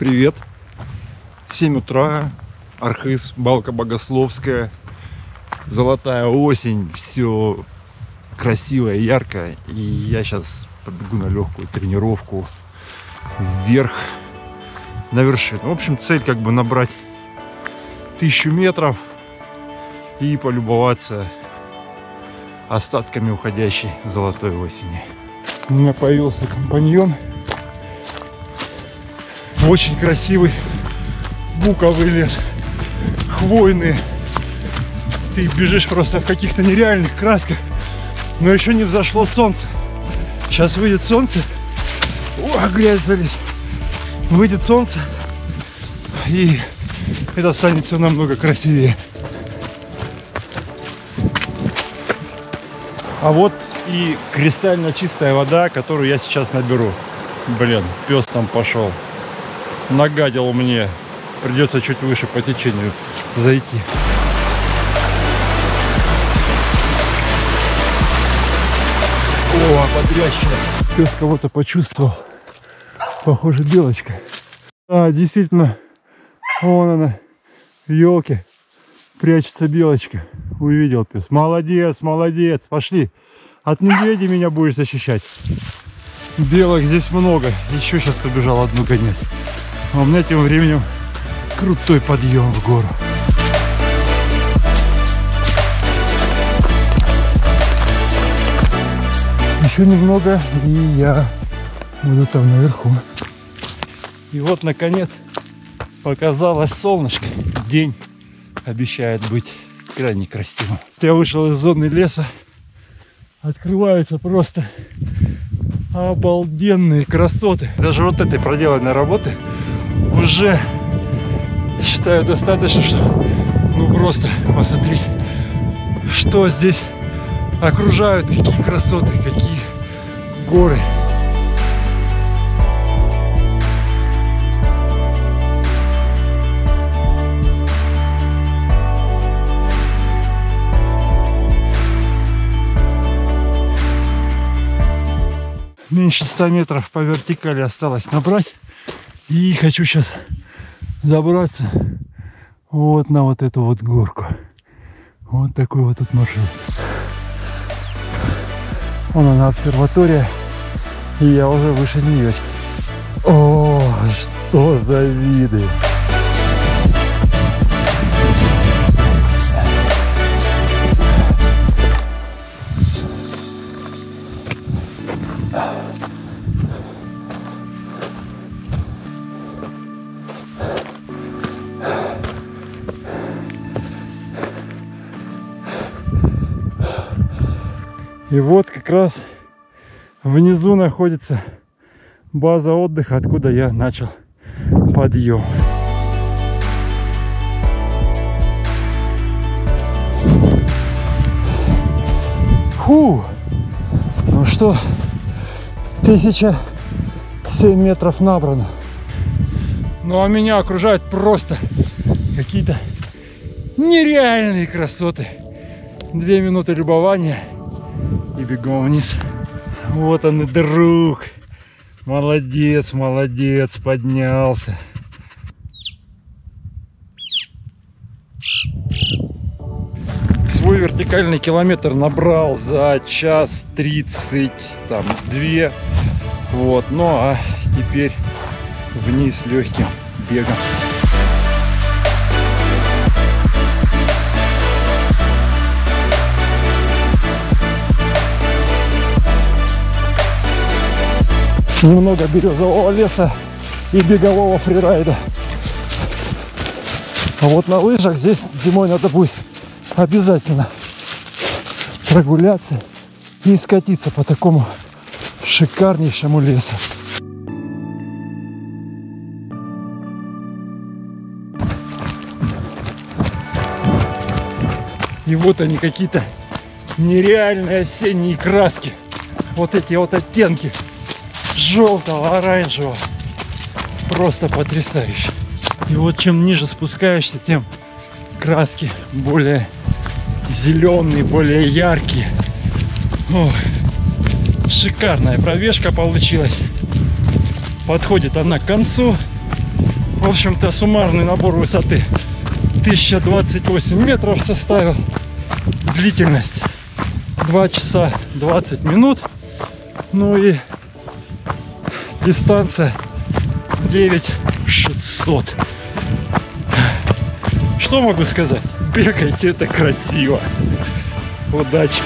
Привет! 7 утра, Архыз, Балка Богословская, Золотая осень, все красиво и ярко. И я сейчас побегу на легкую тренировку вверх на вершину. В общем, цель как бы набрать 1000 метров и полюбоваться остатками уходящей золотой осени. У меня появился компаньон. Очень красивый буковый лес, хвойные. Ты бежишь просто в каких-то нереальных красках, но еще не взошло солнце. Сейчас выйдет солнце. О, грязь залез. Выйдет солнце, и это станет все намного красивее. А вот и кристально чистая вода, которую я сейчас наберу. Блин, пес там пошел. Нагадил мне. Придется чуть выше по течению зайти. О, подрящая. Пес кого-то почувствовал. Похоже, белочка. А, действительно, вон она, в елке прячется белочка. Увидел пес. Молодец, молодец. Пошли. От медведей меня будешь защищать. Белок здесь много. Еще сейчас побежал одну гонять. А у меня тем временем крутой подъем в гору. Еще немного, и я буду там наверху. И вот, наконец, показалось солнышко. День обещает быть крайне красивым. Я вышел из зоны леса. Открываются просто обалденные красоты. Даже вот этой проделанной работы уже, считаю, достаточно, чтобы ну просто посмотреть, что здесь окружают, какие красоты, какие горы. Меньше 100 метров по вертикали осталось набрать. И хочу сейчас забраться вот на вот эту вот горку. Вот такой вот тут маршрут. Вон она, обсерватория. И я уже выше нее. О, что за виды! И вот как раз внизу находится база отдыха, откуда я начал подъем. Фу! Ну что, 1007 метров набрано. Ну а меня окружают просто какие-то нереальные красоты. 2 минуты любования. И бегом вниз. Вот он и друг. Молодец, молодец, поднялся. Свой вертикальный километр набрал за 1:32. Вот, ну а теперь вниз легким бегом. Немного березового леса и бегового фрирайда. А вот на лыжах здесь зимой надо будет обязательно прогуляться и скатиться по такому шикарнейшему лесу. И вот они, какие-то нереальные осенние краски. Вот эти вот оттенки. Желтого, оранжевого. Просто потрясающе. И вот чем ниже спускаешься, тем краски более зеленые, более яркие. Ох, шикарная пробежка получилась. Подходит она к концу. в общем-то, суммарный набор высоты 1028 метров составил. Длительность 2 часа 20 минут. Ну и дистанция 9600. Что могу сказать? Бегайте, это красиво. Удачи!